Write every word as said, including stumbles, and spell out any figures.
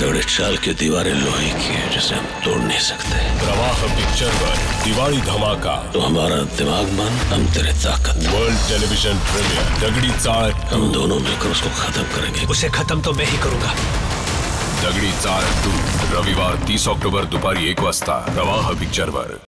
दौड़ेचाल के दीवारें लोहे की हैं जिसे हम तोड़ नहीं सकते। प्रवाह पिक्चर पर दिवाली धमाका, तो हमारा दिमाग मन, हम तेरे ताकत। वर्ल्ड टेलीविजन प्रीमियर, दगड़ी चाल, हम दोनों मिलकर उसको खत्म करेंगे। उसे खत्म तो मैं ही करूँगा। दगड़ी चाल टू रविवार तीस अक्टूबर दोपहर एक बजता प्रवाह पिक्चर पर।